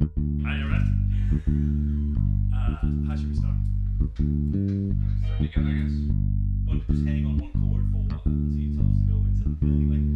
Are you ready? How should we start? Start together, I guess. But just hang on one chord for a while until you tell us to go into the feeling.